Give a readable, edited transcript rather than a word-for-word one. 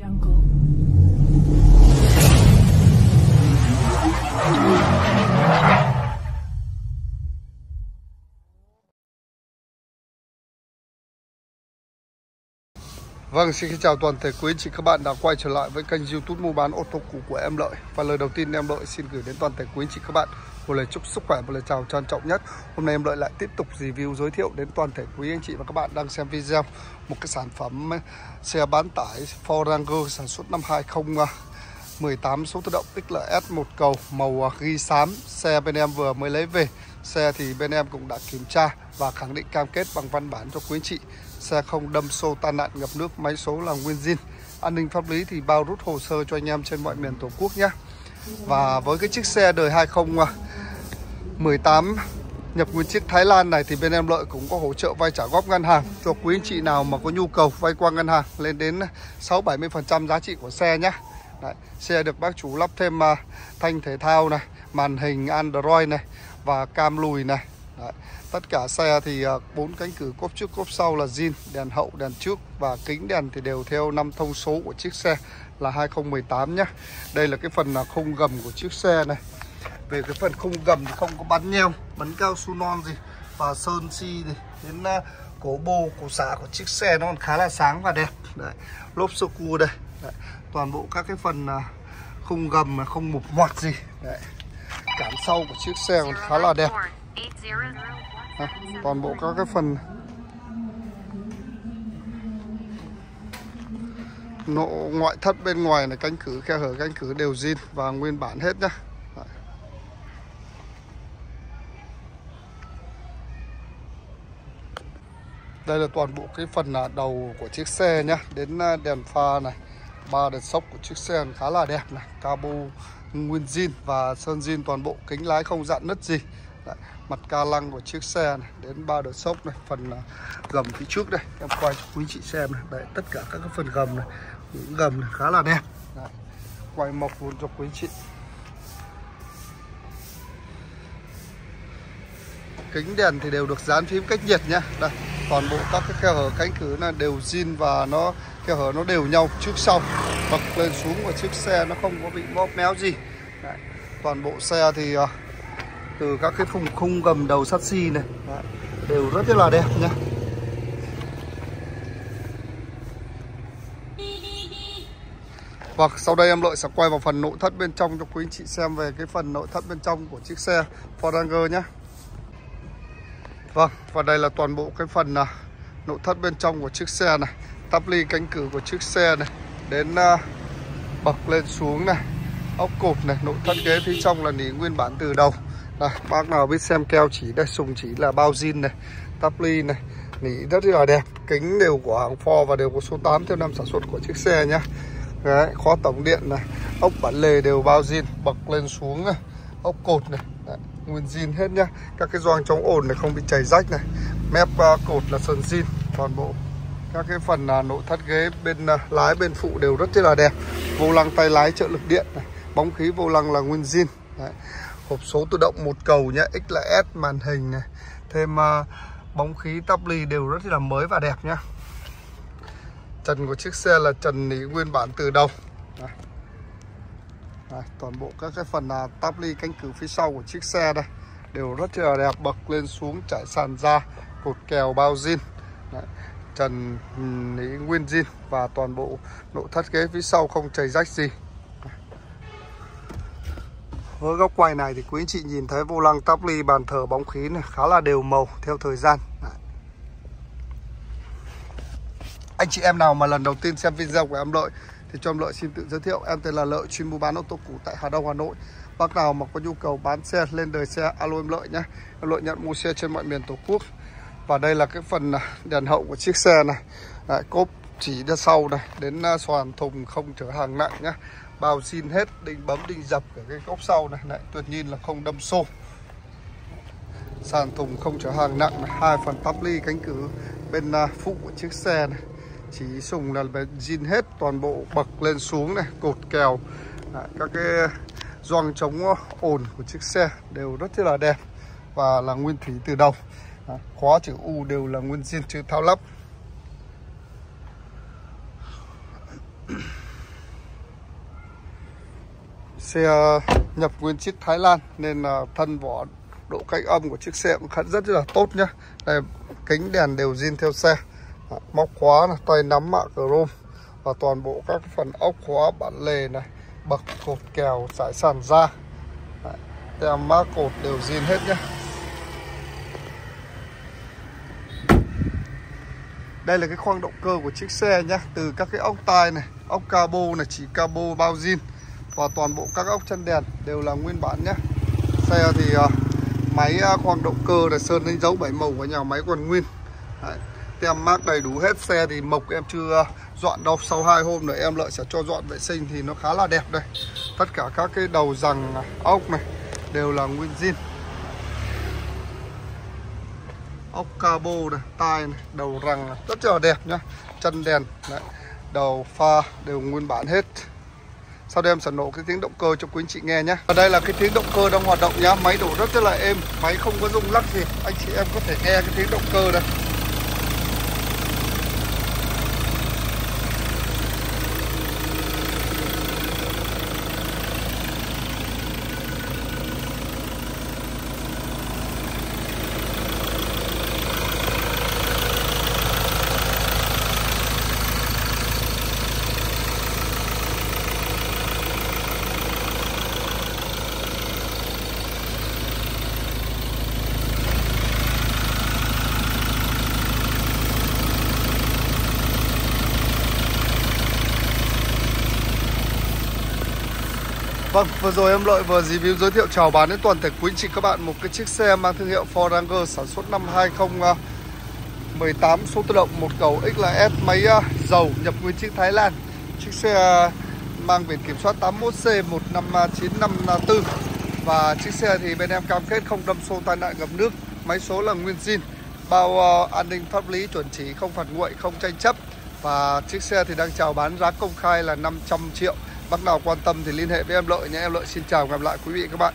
Vâng, xin chào toàn thể quý anh chị các bạn đã quay trở lại với kênh YouTube mua bán ô tô cũ của em Lợi. Và lời đầu tiên em Lợi xin gửi đến toàn thể quý anh chị các bạn một lời chúc sức khỏe, một lời chào trân trọng nhất. Hôm nay em Lợi lại tiếp tục review giới thiệu đến toàn thể quý anh chị và các bạn đang xem video một cái sản phẩm xe bán tải Ford Ranger sản xuất năm 2018, số tự động XLS 1 cầu, màu ghi xám. Xe bên em vừa mới lấy về. Xe thì bên em cũng đã kiểm tra và khẳng định cam kết bằng văn bản cho quý anh chị. Xe không đâm xô, tai nạn, ngập nước, máy số là nguyên zin. An ninh pháp lý thì bao rút hồ sơ cho anh em trên mọi miền Tổ quốc nhé. Và với cái chiếc xe đời 2018 nhập nguyên chiếc Thái Lan này thì bên em Lợi cũng có hỗ trợ vay trả góp ngân hàng cho quý anh chị nào mà có nhu cầu vay qua ngân hàng lên đến 6-70% giá trị của xe nhé. Đấy, xe được bác chủ lắp thêm thanh thể thao này, màn hình Android này và cam lùi này. Đấy, tất cả xe thì 4 cánh cửa cốp trước cốp sau là zin, đèn hậu, đèn trước và kính đèn thì đều theo 5 thông số của chiếc xe là 2018 nhé. Đây là cái phần khung gầm của chiếc xe này. Về cái phần khung gầm thì không có bắn nheo, bắn cao su non gì và sơn si gì. Đến cổ bô, cổ xả của chiếc xe nó còn khá là sáng và đẹp. Đấy, lốp sơ cua đây. Đấy, toàn bộ các cái phần khung gầm mà không mục ngoặt gì. Đấy, cản sau của chiếc xe còn khá là đẹp. Đấy, toàn bộ các cái phần nộ ngoại thất bên ngoài này, cánh cửa, khe hở cánh cửa đều zin và nguyên bản hết nhá. Đấy, đây là toàn bộ cái phần đầu của chiếc xe nhá. Đến đèn pha này, ba đợt sốc của chiếc xe khá là đẹp này, cabo nguyên zin và sơn zin toàn bộ, kính lái không rạn nứt gì. Đấy, mặt ca lăng của chiếc xe này, đến ba đợt sốc này, phần gầm phía trước đây, em quay cho quý chị xem này. Đấy, tất cả các cái phần gầm này, những gầm này khá là đẹp. Đấy, quay mộc luôn cho quý chị. Kính đèn thì đều được dán phím cách nhiệt nhá. Đây, toàn bộ các cái khe hở cánh cửa này đều zin và nó khe hở nó đều nhau trước sau, bậc lên xuống của chiếc xe nó không có bị móp méo gì. Đấy, toàn bộ xe thì từ các cái vùng khung gầm đầu sắt xi này. Đấy, đều rất là đẹp nha. Và sau đây em Lợi sẽ quay vào phần nội thất bên trong cho quý anh chị xem về cái phần nội thất bên trong của chiếc xe Ford Ranger nhé. Vâng, và đây là toàn bộ cái phần nội thất bên trong của chiếc xe này. Tắp ly cánh cửa của chiếc xe này, đến bậc lên xuống này, ốc cột này, nội thất ghế phía trong là nỉ nguyên bản từ đầu. Đây, bác nào biết xem keo chỉ đây, sùng chỉ là bao zin này, tắp ly này, nỉ rất là đẹp. Kính đều của hàng Ford và đều có số 8 theo năm sản xuất của chiếc xe nhá. Đấy, khóa tổng điện này, ốc bản lề đều bao zin, bậc lên xuống này, ốc cột này. Đấy, nguyên zin hết nhá. Các cái gioăng chống ồn này không bị chảy rách này, mép cột là sơn zin toàn bộ. Các cái phần nội thất ghế bên lái bên phụ đều rất là đẹp. Vô lăng tay lái trợ lực điện này, bóng khí vô lăng là nguyên zin. Đấy, hộp số tự động 1 cầu nhá, XLS, màn hình này, thêm bóng khí, tắp ly đều rất là mới và đẹp nhá. Trần của chiếc xe là trần nỉ nguyên bản từ đầu. Đấy, đấy, toàn bộ các cái phần tắp ly cánh cửa phía sau của chiếc xe đây đều rất là đẹp, bậc lên xuống, trải sàn ra, cột kèo bao zin. Đấy, trần nỉ nguyên zin và toàn bộ nội thất ghế phía sau không chảy rách gì. Với góc quay này thì quý anh chị nhìn thấy vô lăng, tắp ly, bàn thờ, bóng khí này khá là đều màu theo thời gian. Đấy, anh chị em nào mà lần đầu tiên xem video của em Lợi thì cho em Lợi xin tự giới thiệu, em tên là Lợi, chuyên mua bán ô tô cũ tại Hà Đông, Hà Nội. Bác nào mà có nhu cầu bán xe, lên đời xe, alo em Lợi nhé. Em Lợi nhận mua xe trên mọi miền Tổ quốc. Và đây là cái phần đèn hậu của chiếc xe này. Đấy, cốp chỉ ra sau này, đến xoàn thùng không chở hàng nặng nhé, bao zin hết, đinh bấm đinh dập ở cái góc sau này. Đấy, tuyệt nhiên là không đâm xô, sàn thùng không chở hàng nặng này. Hai phần tắp ly cánh cửa bên phụ của chiếc xe này, chỉ sùng là zin hết toàn bộ, bậc lên xuống này, cột kèo. Đấy, các cái gioăng chống ồn của chiếc xe đều rất là đẹp và là nguyên thủy từ đầu. Đấy, khóa chữ U đều là nguyên zin, chữ tháo lắp. xe nhập nguyên chiếc Thái Lan nên là thân vỏ, độ cách âm của chiếc xe cũng rất là tốt nhá. Đây, kính đèn đều zin theo xe, móc khóa này, tay nắm mạ chrome và toàn bộ các phần ốc khóa bản lề này, bậc cột kèo sải sàn ra, tem mác cột đều zin hết nhá. Đây là cái khoang động cơ của chiếc xe nhá, từ các cái ốc tai này, ốc cabo này, chỉ cabo bao zin và toàn bộ các ốc chân đèn đều là nguyên bản nhá. Xe thì máy khoang động cơ là sơn đánh dấu 7 màu của nhà máy còn nguyên. Đấy, tem mác đầy đủ hết. Xe thì mộc em chưa dọn đâu, sau 2 hôm nữa em lại sẽ cho dọn vệ sinh thì nó khá là đẹp đây. Tất cả các cái đầu rằng ốc này đều là nguyên zin. Ốc cabo này, tai này, đầu răng này, rất là đẹp nhá. Chân đèn, đấy, đầu pha đều nguyên bản hết. Sau đây em sẽ nổ cái tiếng động cơ cho quý anh chị nghe nhé. Ở đây là cái tiếng động cơ đang hoạt động nhá. Máy đổ rất là êm, máy không có rung lắc gì. Anh chị em có thể nghe cái tiếng động cơ đây. Vâng, vừa rồi em Lợi vừa review giới thiệu chào bán đến toàn thể quý anh chị các bạn một cái chiếc xe mang thương hiệu Ford Ranger sản xuất năm 2018, số tự động 1 cầu XLS, máy dầu nhập nguyên chiếc Thái Lan. Chiếc xe mang biển kiểm soát 81C15954 và chiếc xe thì bên em cam kết không đâm xô tai nạn ngập nước, máy số là nguyên zin, bao an ninh pháp lý chuẩn chỉ, không phạt nguội, không tranh chấp. Và chiếc xe thì đang chào bán giá công khai là 500 triệu. Bác nào quan tâm thì liên hệ với em Lợi nhé. Em Lợi xin chào và gặp lại quý vị các bạn.